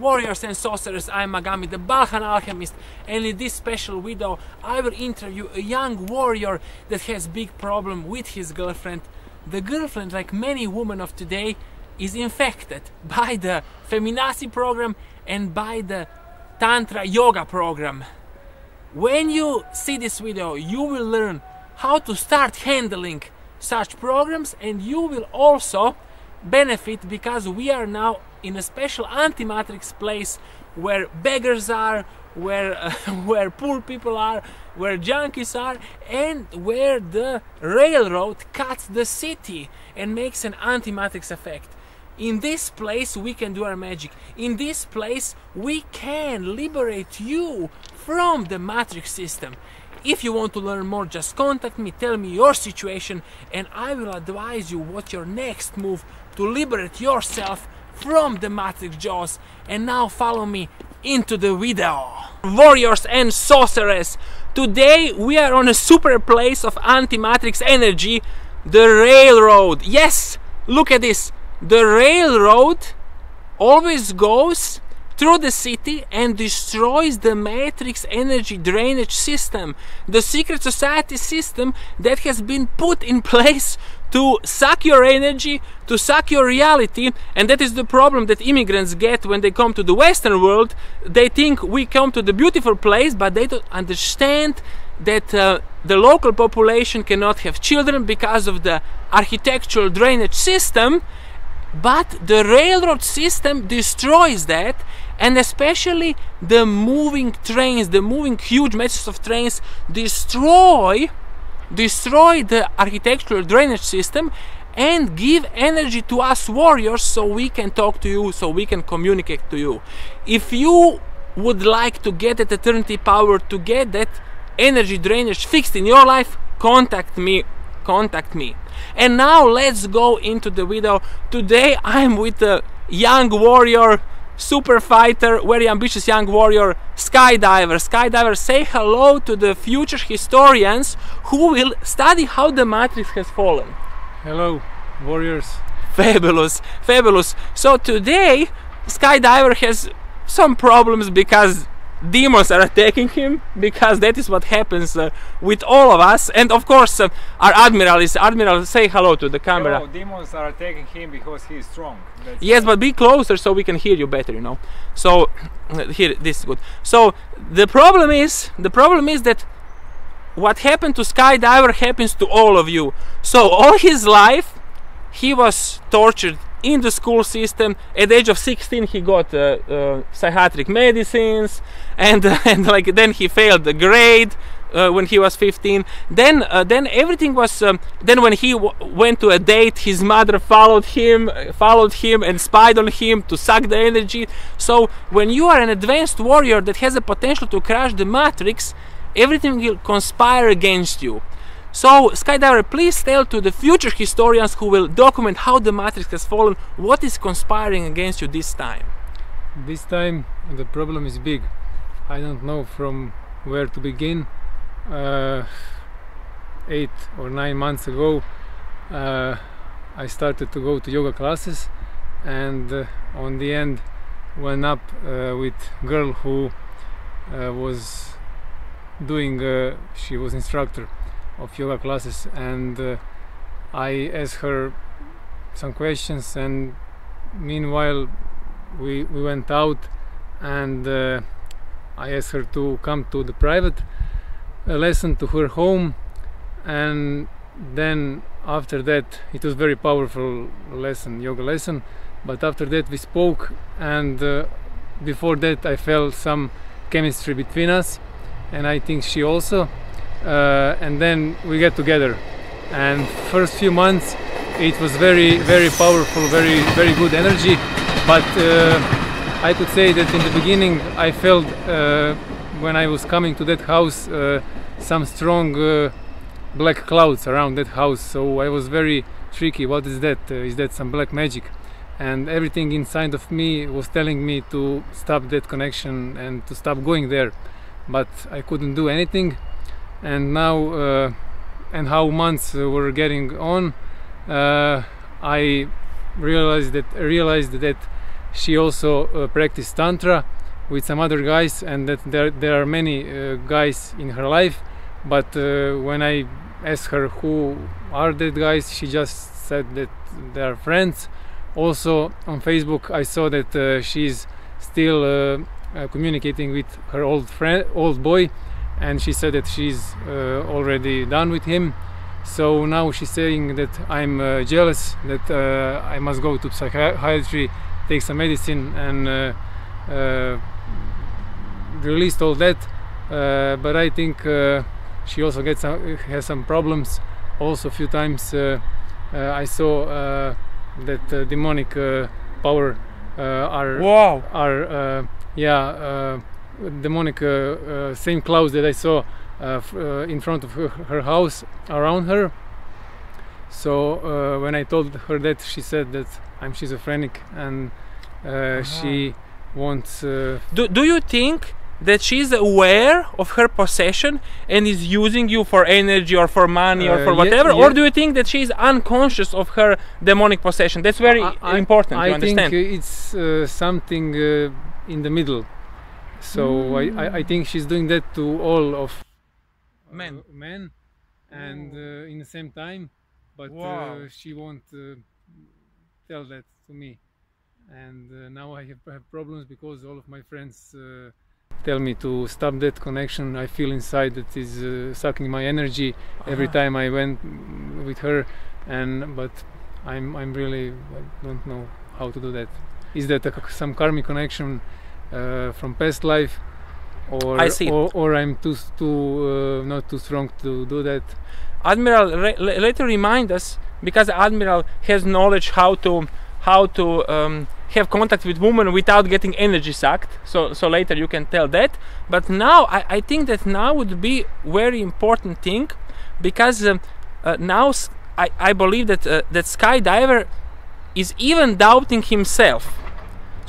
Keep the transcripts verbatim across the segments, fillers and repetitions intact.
warriors and sorcerers, I am Magami, the Bhajan alchemist, and in this special video I will interview a young warrior that has big problem with his girlfriend. The girlfriend, like many women of today, is infected by the Feminasi program and by the Tantra Yoga program. When you see this video, you will learn how to start handling such programs, and you will also benefit because we are now in a special anti-matrix place where beggars are, where uh, where poor people are, where junkies are, and where the railroad cuts the city and makes an anti-matrix effect. In this place we can do our magic. In this place we can liberate you from the matrix system. If you want to learn more, just contact me, tell me your situation, and I will advise you what your next move to liberate yourself from the matrix jaws. And now follow me into the video. Warriors and sorcerers, today we are on a super place of anti-matrix energy, the railroad. Yes, look at this. The railroad always goes through the city and destroys the matrix energy drainage system, the secret society system that has been put in place to suck your energy, to suck your reality. And that is the problem that immigrants get when they come to the Western world. They think we come to the beautiful place, but they don't understand that uh, the local population cannot have children because of the architectural drainage system. But the railroad system destroys that, and especially the moving trains, the moving huge masses of trains destroy destroy the architectural drainage system and give energy to us warriors so we can talk to you, so we can communicate to you. If you would like to get that eternity power, to get that energy drainage fixed in your life, contact me. Contact me. And now let's go into the video. Today I'm with a young warrior, super fighter, very ambitious young warrior, skydiver. Skydiver, say hello to the future historians who will study how the matrix has fallen. Hello, warriors. Fabulous, fabulous. So today skydiver has some problems because demons are attacking him, because that is what happens uh, with all of us. And of course uh, our admiral is admiral. Say hello to the camera. Hello. Demons are attacking him because he is strong. That's yes, but be closer so we can hear you better, you know. So uh, here, this is good. So the problem is the problem is that what happened to skydiver happens to all of you. So all his life he was tortured in the school system. At the age of sixteen he got uh, uh, psychiatric medicines, and, uh, and like then he failed the grade uh, when he was fifteen. Then uh, then everything was um, then when he w went to a date, his mother followed him followed him and spied on him to suck the energy. So when you are an advanced warrior that has a potential to crash the matrix, everything will conspire against you. So, Skydiver, please tell to the future historians who will document how the matrix has fallen, what is conspiring against you this time? This time the problem is big. I don't know from where to begin. Uh, eight or nine months ago uh, I started to go to yoga classes, and uh, on the end went up uh, with girl who uh, was doing, uh, she was instructor of yoga classes, and uh, I asked her some questions, and meanwhile we, we went out, and uh, I asked her to come to the private lesson to her home. And then after that, it was very powerful lesson, yoga lesson, but after that we spoke, and uh, before that I felt some chemistry between us, and I think she also. Uh, and then we get together, and first few months it was very very powerful, very very good energy. But uh, I could say that in the beginning I felt uh, when I was coming to that house uh, some strong uh, black clouds around that house, so I was very tricky. What is that? Uh, is that some black magic? And everything inside of me was telling me to stop that connection and to stop going there, but I couldn't do anything. And now uh, and how months were getting on, uh, I realized that realized that she also uh, practiced Tantra with some other guys, and that there, there are many uh, guys in her life, but uh, when I asked her who are the guys, she just said that they are friends. Also on Facebook I saw that uh, she's still uh, uh, communicating with her old friend, old boy, and she said that she's uh, already done with him. So now she's saying that I'm uh, jealous, that uh, I must go to psychiatry, take some medicine, and uh, uh, released all that. Uh, but I think uh, she also gets some, has some problems. Also, a few times uh, uh, I saw uh, that uh, demonic uh, power uh, are wow. are uh, yeah uh, demonic uh, uh, same clouds that I saw Uh, f uh, in front of her, her house, around her. So uh, when I told her that, she said that I'm schizophrenic, and uh, uh-huh. she wants... Uh, do, do you think that she's aware of her possession and is using you for energy or for money uh, or for whatever? Yeah, yeah. Or do you think that she's unconscious of her demonic possession? That's very I, I, important I to understand. I think it's uh, something uh, in the middle. So mm. I, I, I think she's doing that to all of... Men. men and uh, in the same time, but wow. uh, she won't uh, tell that to me, and uh, now I have, have problems because all of my friends uh, tell me to stop that connection. I feel inside that is uh, sucking my energy every ah. time I went with her, and but I'm, I'm really, I don't know how to do that. Is that a, some karmic connection uh, from past life? Or, I see. Or, or I'm too, too uh, not too strong to do that. Admiral, re later remind us, because Admiral has knowledge how to how to um, have contact with women without getting energy sucked. So so later you can tell that. But now I, I think that now would be very important thing, because um, uh, now I I believe that uh, that skydiver is even doubting himself.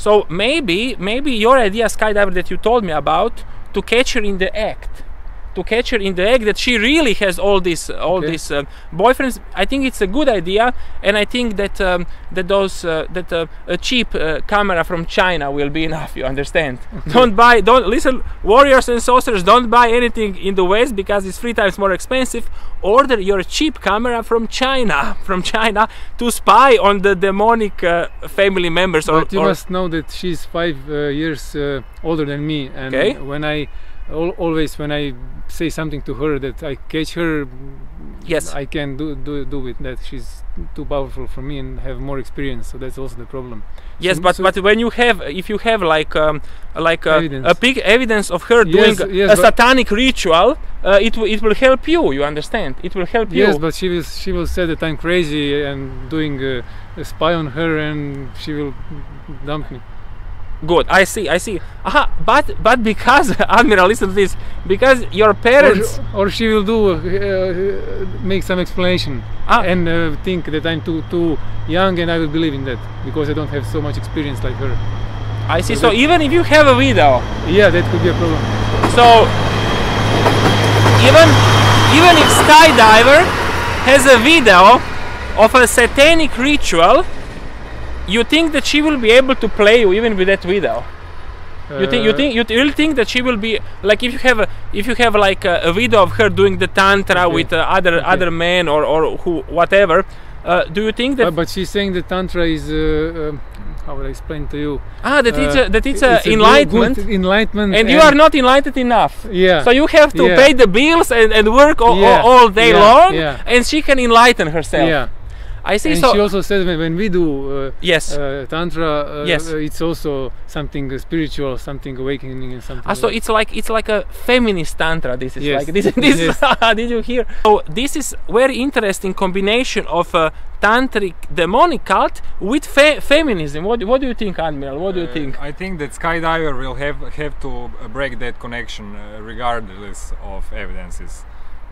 So maybe, maybe your idea, skydiver, that you told me about, to catch her in the act, to catch her in the act that she really has all this, all okay. these uh, boyfriends. I think it's a good idea, and I think that um, that those uh, that uh, a cheap uh, camera from China will be enough. You understand? Don't buy, don't listen, warriors and sorcerers. Don't buy anything in the West because it's three times more expensive. Order your cheap camera from China, from China, to spy on the demonic uh, family members. Or, but you or must know that she's five uh, years uh, older than me, and okay. when I al always when I say something to her that I catch her, yes, I can do do do with that. She's too powerful for me and have more experience, so that's also the problem. Yes, so, but so but when you have, if you have like um, like a, a big evidence of her yes, doing yes, a satanic ritual, uh, it w it will help you. You understand? It will help yes, you. Yes, but she will she will say that I'm crazy and doing a, a spy on her, and she will dump me. Good, I see, I see. Aha, but but because Admiral, listen to this, because your parents, or, or she will do uh, make some explanation ah. and uh, think that I'm too too young, and I will believe in that because I don't have so much experience like her. I see. So, so even if you have a video, yeah, that could be a problem. So even even if skydiver has a video of a satanic ritual, you think that she will be able to play you even with that video? Uh, you think you think you really think that she will be like, if you have a, if you have like a, a video of her doing the tantra okay. with uh, other okay. other men or or who whatever? Uh, do you think that? Uh, but she's saying the tantra is uh, uh, how would I explain to you? Ah, that uh, it's a, that it's, it's a enlightenment, good enlightenment, and, and you are not enlightened enough. Yeah. So you have to yeah. pay the bills and and work all, yeah. all, all day yeah. long, yeah. and she can enlighten herself. Yeah. I see. And so she also said when, when we do uh, yes. uh, tantra, uh, yes. uh, it's also something uh, spiritual, something awakening, and something. Ah, so like it's like it's like a feminist tantra. This is yes. like this. This yes. Did you hear? So this is very interesting combination of uh, tantric demonic cult with fe feminism. What what do you think, Admiral? What do uh, you think? I think that skydiver will have have to break that connection uh, regardless of evidences.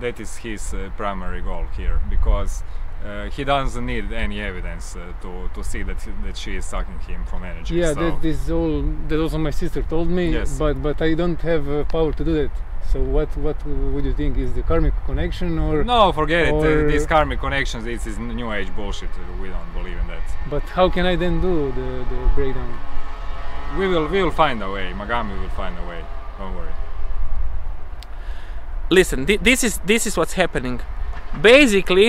That is his uh, primary goal here, because. Uh, he doesn't need any evidence uh, to to see that that she is sucking him from energy. Yeah, so that is all. That also my sister told me. Yes. But but I don't have uh, power to do that. So what what would you think is the karmic connection or? No, forget or it. Uh, these karmic connections, it is new age bullshit. We don't believe in that. But how can I then do the the breakdown? we will we will find a way. Magami will find a way. Don't worry. Listen, th this is this is what's happening. Basically,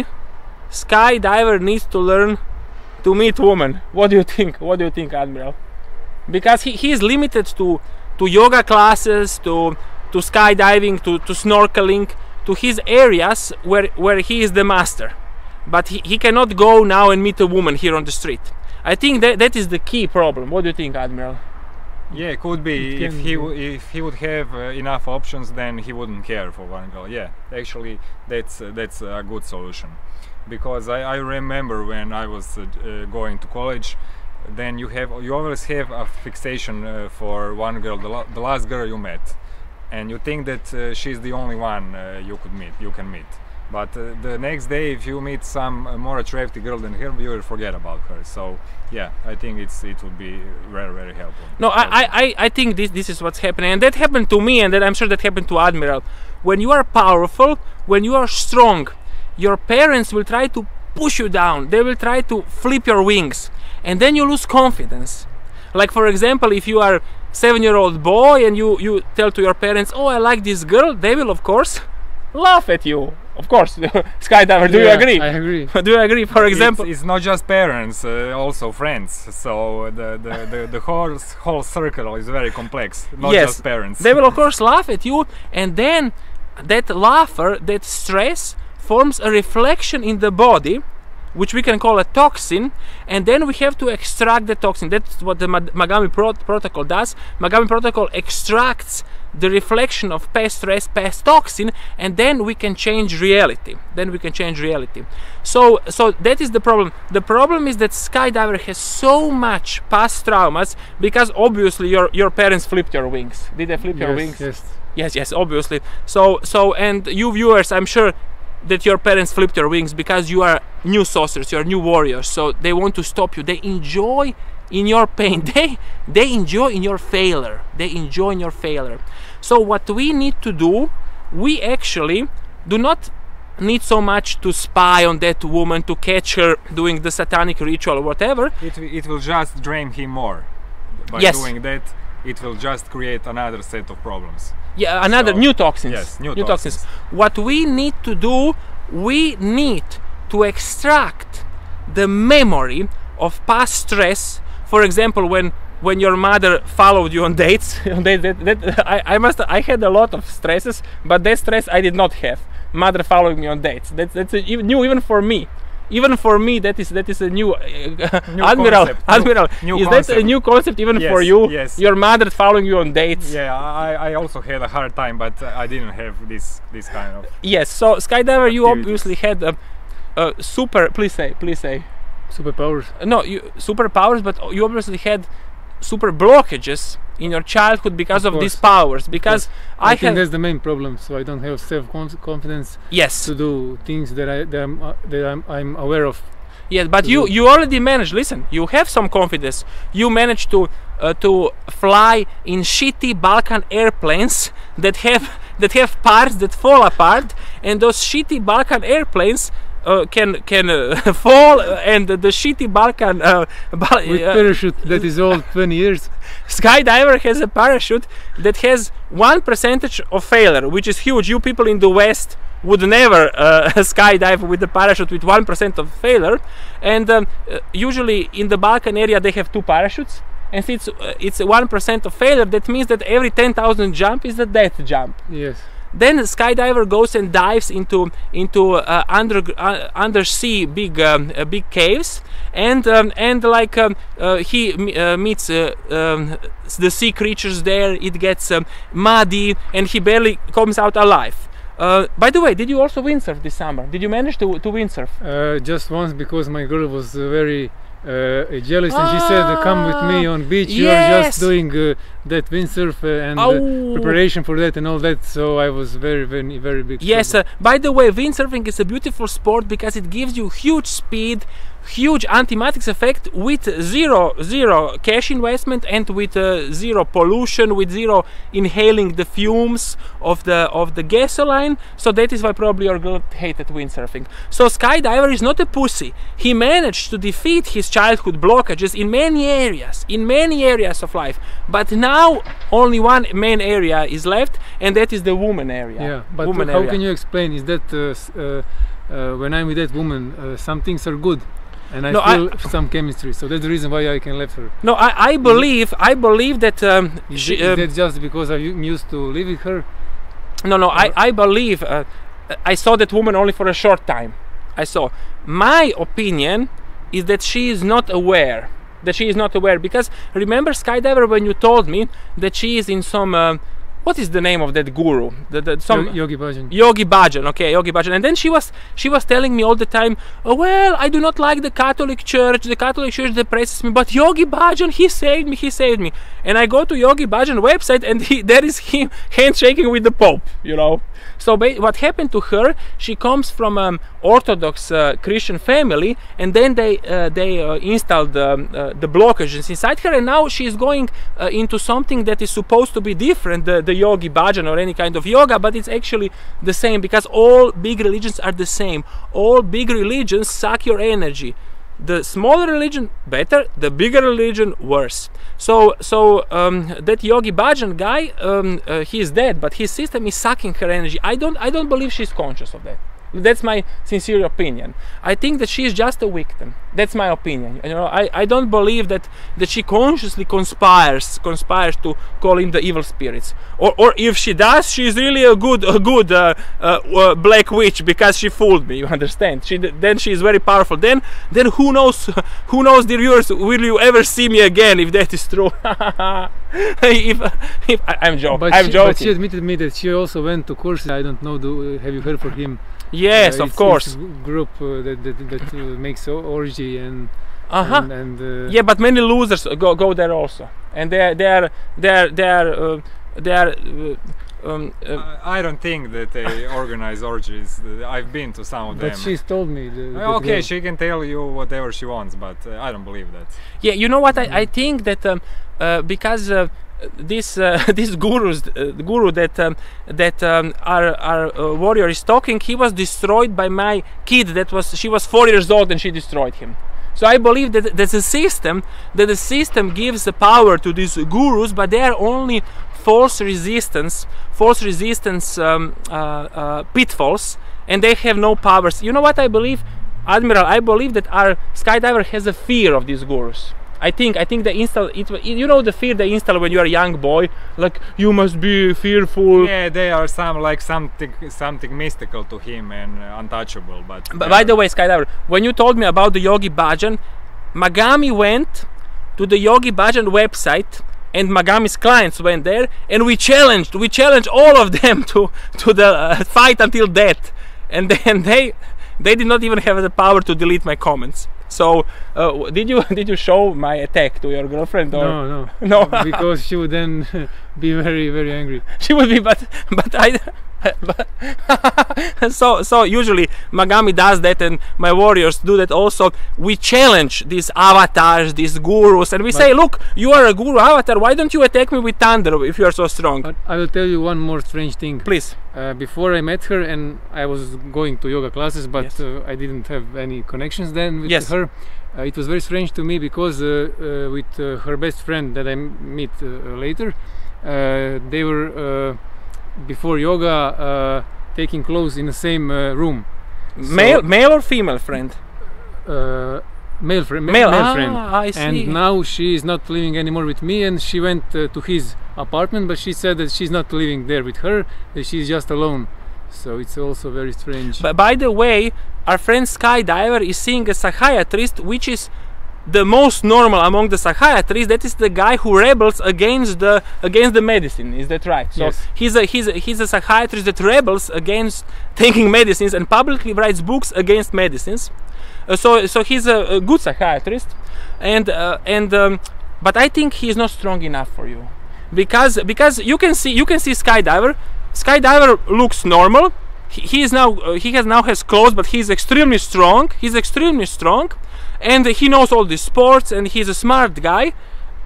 skydiver needs to learn to meet women. What do you think? What do you think, Admiral? Because he, he is limited to to yoga classes, to to skydiving, to to snorkeling, to his areas where where he is the master. But he, he cannot go now and meet a woman here on the street. I think that that is the key problem. What do you think, Admiral? Yeah, it could be. It if he be. if he would have uh, enough options, then he wouldn't care for one girl. Yeah, actually, that's uh, that's a good solution, because I, I remember when I was uh, uh, going to college, then you have you always have a fixation uh, for one girl, the, la the last girl you met, and you think that uh, she's the only one uh, you could meet, you can meet. But uh, the next day, if you meet some uh, more attractive girl than her, you will forget about her. So, yeah, I think it's it would be very, very helpful. No, I, I, I think this this is what's happening, and that happened to me, and that I'm sure that happened to Admiral. When you are powerful, when you are strong, your parents will try to push you down. They will try to flip your wings, and then you lose confidence. Like, for example, if you are a seven-year-old boy and you you tell to your parents, "Oh, I like this girl," they will, of course, laugh at you. Of course, skydiver. Do yeah, you agree? I agree. Do you agree? For example, it's, it's not just parents, uh, also friends. So the the, the, the whole whole circle is very complex. Not yes, just parents. They will of course laugh at you, and then that laughter, that stress, forms a reflection in the body, which we can call a toxin, and then we have to extract the toxin. That's what the Magami Pro protocol does. Magami protocol extracts the reflection of past stress, past toxin, and then we can change reality. Then we can change reality. So, so that is the problem. The problem is that skydiver has so much past traumas, because obviously your your parents flipped your wings. Did they flip yes, your wings? Yes. Yes. Yes. Obviously. So, so, and you viewers, I'm sure that your parents flipped your wings, because you are new sorcerers, you are new warriors, so they want to stop you. They enjoy in your pain, they they enjoy in your failure, they enjoy in your failure. So what we need to do, we actually do not need so much to spy on that woman, to catch her doing the satanic ritual or whatever. It, it will just drain him more. By yes. doing that, it will just create another set of problems. Yeah, another so, new toxins. Yes, new, new toxins. toxins. What we need to do, we need to extract the memory of past stress. For example, when when your mother followed you on dates, that, that, that, I, I must I had a lot of stresses, but that stress I did not have. Mother following me on dates. That, that's a, new even for me. Even for me, that is that is a new, uh, new Admiral. Concept. Admiral, new, new is concept. that a new concept even yes, for you? Yes. Your mother following you on dates. Yeah, I, I also had a hard time, but I didn't have this this kind of. Yes. So skydiver, activities. You obviously had a, a super. Please say. Please say. Superpowers. No, you, superpowers, but you obviously had super blockages in your childhood because of, of these powers. Because I, I think that's the main problem. So I don't have self-confidence. Yes. To do things that I that I'm, uh, that I'm, I'm aware of. Yes, but you do. You already managed. Listen, you have some confidence. You managed to uh, to fly in shitty Balkan airplanes that have that have parts that fall apart, and those shitty Balkan airplanes. Uh, can can uh, fall uh, and uh, the shitty Balkan uh, ba with parachute uh, that is old twenty years. Skydiver has a parachute that has one percentage of failure, which is huge. You people in the West would never uh, skydive with the parachute with one percent of failure, and um, uh, usually in the Balkan area they have two parachutes, and it's uh, it's one percent of failure. That means that every ten thousand jump is the death jump. Yes. Then the skydiver goes and dives into into uh, under uh, undersea big um, uh, big caves, and um, and like um, uh, he uh, meets uh, um, the sea creatures there. It gets um, muddy, and he barely comes out alive. Uh, by the way, did you also windsurf this summer? Did you manage to to windsurf? Uh, just once, because my girl was uh, very. Uh, jealous, ah, and she said, uh, "Come with me on beach. Yes. You're just doing uh, that windsurf uh, and oh. uh, preparation for that and all that." So I was very, very, very big. Yes. Uh, by the way, windsurfing is a beautiful sport because it gives you huge speed, huge antimatrix effect with zero zero cash investment and with uh, zero pollution, with zero inhaling the fumes of the of the gasoline. So that is why probably your girl hated windsurfing. So Skydiver is not a pussy. He managed to defeat his childhood blockages in many areas, in many areas of life. But now only one main area is left, and that is the woman area. Yeah, but woman how area. Can you explain? Is that uh, uh, Uh, when I'm with that woman, uh, some things are good, and I no, feel I, some chemistry. So that's the reason why I can love her. No, I, I believe, I believe that. Um, is, she, um, is that just because I'm used to live with her? No, no, I, I believe. Uh, I saw that woman only for a short time. I saw. My opinion is that she is not aware. That she is not aware because remember, Skydiver, when you told me that she is in some. Uh, What is the name of that guru? The, the, some Yogi Bhajan. Yogi Bhajan, okay, Yogi Bhajan. And then she was she was telling me all the time, oh, well, I do not like the Catholic Church. The Catholic Church depresses me. But Yogi Bhajan, he saved me. He saved me. And I go to Yogi Bhajan website, and he, there is him handshaking with the Pope. You know. So what happened to her? She comes from an um, Orthodox uh, Christian family, and then they uh, they uh, installed um, uh, the blockages inside her, and now she is going uh, into something that is supposed to be different. The, the The Yogi Bhajan or any kind of yoga, but it's actually the same because all big religions are the same. All big religions suck your energy. The smaller religion better, the bigger religion worse. So, so um, that Yogi Bhajan guy, um, uh, he is dead, but his system is sucking her energy. I don't, I don't believe she's conscious of that. That's my sincere opinion. I think that she is just a victim. That's my opinion. You know, I, I don't believe that that she consciously conspires conspires to call in the evil spirits. Or or if she does, she is really a good a good uh, uh, uh, black witch because she fooled me. You understand? She then she is very powerful. Then then who knows who knows dear viewers? Will you ever see me again if that is true? if if I, I'm joking. But I'm she, joking. But she admitted me that she also went to courses. I don't know. Do have you heard for him? Yes, uh, of it's, course. It's group uh, that that, that uh, makes orgy and uh-huh. and, and uh, yeah, but many losers go go there also, and they they are they are they are uh, they are. Uh, Um, uh, I don't think that they organize orgies. I've been to some of them. But she's told me. The, the okay, girl. She can tell you whatever she wants, but uh, I don't believe that. Yeah, you know what? Mm-hmm. I, I think that um, uh, because uh, this uh, this gurus, uh, guru that um, that um, our our uh, warrior is talking, he was destroyed by my kid. That was she was four years old and she destroyed him. So I believe that that's a system. That the system gives the power to these gurus, but they are only false resistance, false resistance um, uh, uh, pitfalls, and they have no powers. You know what I believe, Admiral? I believe that our Skydiver has a fear of these gurus. I think I think they install it. You know the fear they install when you are a young boy, like you must be fearful. Yeah, they are some like something something mystical to him and uh, untouchable. But B by the way, Skydiver, when you told me about the Yogi Bhajan, Magami went to the Yogi Bhajan website. And Magami's clients went there, and we challenged, we challenged all of them to to the uh, fight until death, and then they they did not even have the power to delete my comments. So uh, did you did you show my attack to your girlfriend? Or? No, no, no, because she would then be very very angry. She would be, but but I. so so usually Magami does that, and my warriors do that also. We challenge these avatars, these gurus, and we but say, look, you are a guru avatar, why don't you attack me with thunder if you are so strong? But I will tell you one more strange thing. Please. Uh, before I met her, and I was going to yoga classes, but yes. uh, I didn't have any connections then with yes. her. Uh, it was very strange to me because uh, uh, with uh, her best friend that I meet uh, later, uh, they were uh, before yoga uh, taking clothes in the same uh, room. So male male or female friend? Uh, male friend. Male, male ah, friend. I see. And now she is not living anymore with me, and she went uh, to his apartment, but she said that she's not living there with her, that she's just alone. So it's also very strange. But by the way, our friend Skydiver is seeing a psychiatrist, which is the most normal among the psychiatrists. That is the guy who rebels against the against the medicine. Is that right? So yes. he's a he's a, he's a psychiatrist that rebels against taking medicines and publicly writes books against medicines. Uh, so so he's a, a good psychiatrist, and uh, and um, but I think he is not strong enough for you, because because you can see you can see Skydiver. Skydiver looks normal. He, he is now uh, he has now has clothes, but he's extremely strong. He's extremely strong. and he knows all these sports, and he's a smart guy.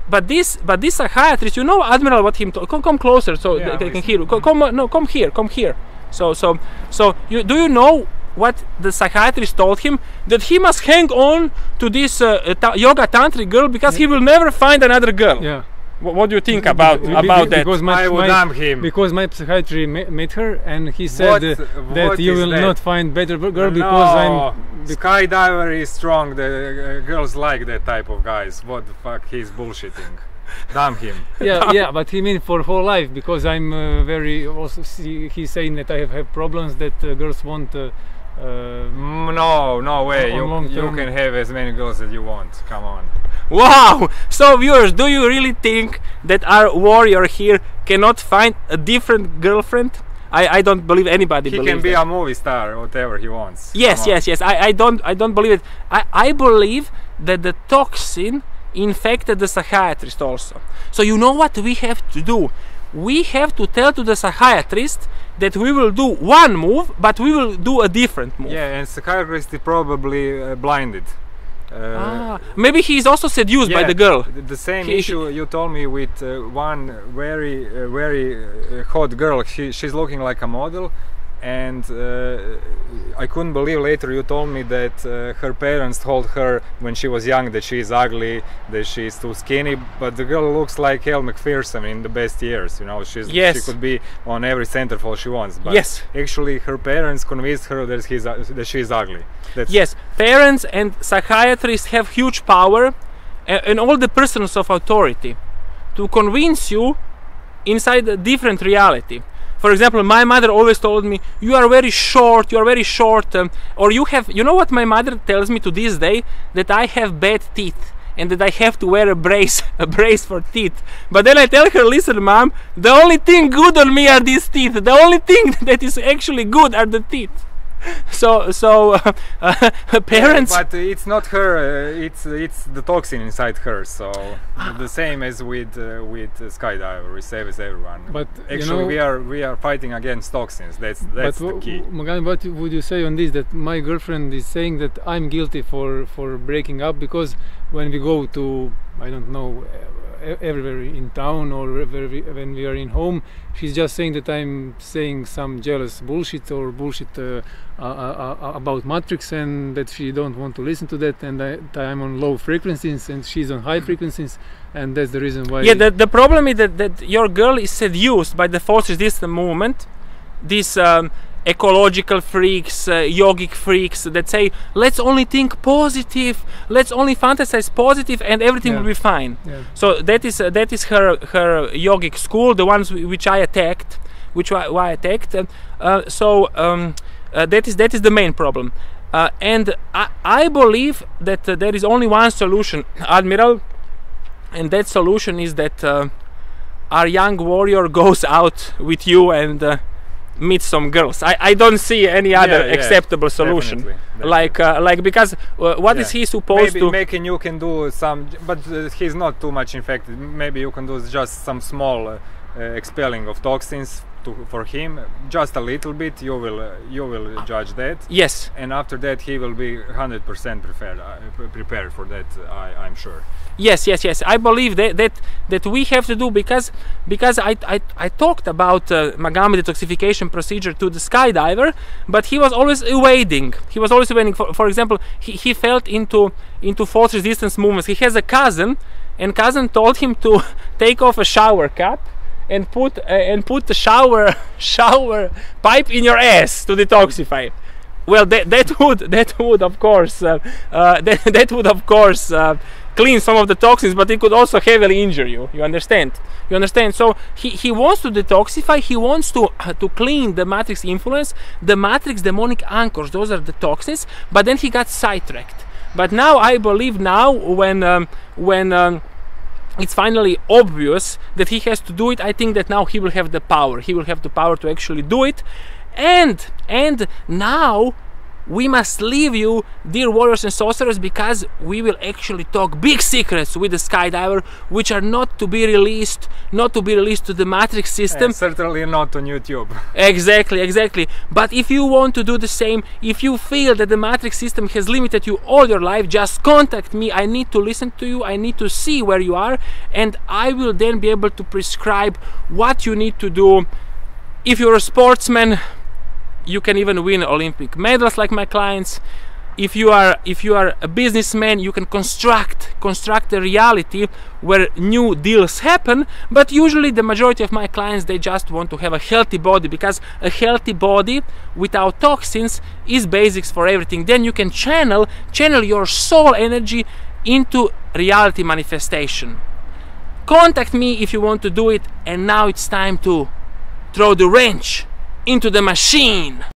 But this, but this psychiatrist, you know, Admiral, what him come, come closer, so yeah, they, they can hear. Come, come, no, come here, come here. So, so, so, you, do you know what the psychiatrist told him? That he must hang on to this uh, ta yoga tantric girl, because he will never find another girl. Yeah. What, what do you think about be, be, about that? Because my, I would my, him. Because my psychiatry met her, and he said what, uh, that you will that? not find better girl, because no, I'm bec skydiver is strong. The uh, girls like that type of guys. What the fuck? He's bullshitting. Damn him. Yeah, yeah, but he mean for whole life, because I'm uh, very. Also, see, he's saying that I have, have problems that uh, girls want. Uh, Uh, no, no way. You, you can have as many girls as you want. Come on. Wow! So, viewers, do you really think that our warrior here cannot find a different girlfriend? I, I don't believe anybody. He can be that. a movie star, whatever he wants. Yes, yes, yes. I, I don't, I don't believe it. I, I believe that the toxin infected the psychiatrist also. So you know what we have to do? We have to tell to the psychiatrist that we will do one move, but we will do a different move. Yeah, and psychiatrist is probably uh, blinded. Uh, ah, maybe he is also seduced yeah, by the girl. The same he, issue you told me with uh, one very, uh, very uh, hot girl. She, she's looking like a model, and uh, I couldn't believe later you told me that uh, her parents told her when she was young that she is ugly, that she is too skinny. But the girl looks like Hale McPherson in the best years. You know, she's yes. she could be on every centerfold she wants. But yes, actually, her parents convinced her that he's uh, that she is ugly. That's yes, parents and psychiatrists have huge power, and, and all the persons of authority, to convince you inside a different reality. For example, my mother always told me, you are very short, you are very short, um, or you have, you know what my mother tells me to this day? That I have bad teeth, and that I have to wear a brace, a brace for teeth. But then I tell her, listen, mom, the only thing good on me are these teeth, the only thing that is actually good are the teeth. So, so uh, uh, parents. Yeah, but it's not her. Uh, it's it's the toxin inside her. So the same as with uh, with skydiver, we save everyone. But actually, you know, we are we are fighting against toxins. That's that's the key. Magami, what would you say on this? That my girlfriend is saying that I'm guilty for for breaking up, because when we go to, I don't know, everywhere in town, or when we are in home, she's just saying that I'm saying some jealous bullshit or bullshit uh, uh, uh, about matrix, and that she don't want to listen to that, and I, that I'm on low frequencies and she's on high frequencies, and that's the reason why. Yeah, the, the problem is that, that your girl is seduced by the force resistance movement, this um, ecological freaks, uh, yogic freaks that say, let's only think positive, let's only fantasize positive, and everything yeah. will be fine. Yeah. So that is uh, that is her her yogic school, the ones which I attacked, which I, why I attacked. Uh, so um, uh, that is that is the main problem, uh, and I, I believe that uh, there is only one solution, Admiral, and that solution is that uh, our young warrior goes out with you and. Uh, meet some girls. I, I don't see any other yeah, yeah, acceptable solution. Definitely, definitely. Like uh, like because uh, what yeah. is he supposed maybe to? Maybe you can do some, but uh, he's not too much infected. Maybe you can do just some small uh, uh, expelling of toxins to, for him, just a little bit. You will uh, you will uh, judge that. Yes. And after that, he will be one hundred percent prepared uh, prepared for that. I, I'm sure. Yes, yes, yes. I believe that that that we have to do, because because I I, I talked about uh, Magami detoxification procedure to the skydiver, but he was always evading. He was always evading. For, for example, he, he felt into into force resistance movements. He has a cousin, and cousin told him to take off a shower cap and put uh, and put the shower shower pipe in your ass to detoxify. Well, that that would that would of course uh, uh, that that would of course. Uh, clean some of the toxins, but it could also heavily injure you. You understand? You understand? So he, he wants to detoxify, he wants to uh, to clean the matrix influence, the matrix demonic anchors, those are the toxins, but then he got sidetracked. But now I believe now when um, when um, it's finally obvious that he has to do it, I think that now he will have the power. He will have the power to actually do it. And and now we must leave you, dear warriors and sorcerers, because we will actually talk big secrets with the skydiver, which are not to be released, not to be released to the matrix system. And certainly not on YouTube. Exactly, exactly. But if you want to do the same, if you feel that the matrix system has limited you all your life, just contact me. I need to listen to you, I need to see where you are, and I will then be able to prescribe what you need to do. If you're a sportsman, you can even win Olympic medals like my clients. If you are if you are a businessman, you can construct construct a reality where new deals happen. But usually the majority of my clients, they just want to have a healthy body, because a healthy body without toxins is basics for everything. Then you can channel channel your soul energy into reality manifestation. Contact me if you want to do it, and now it's time to throw the wrench into the machine.